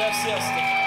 для всех.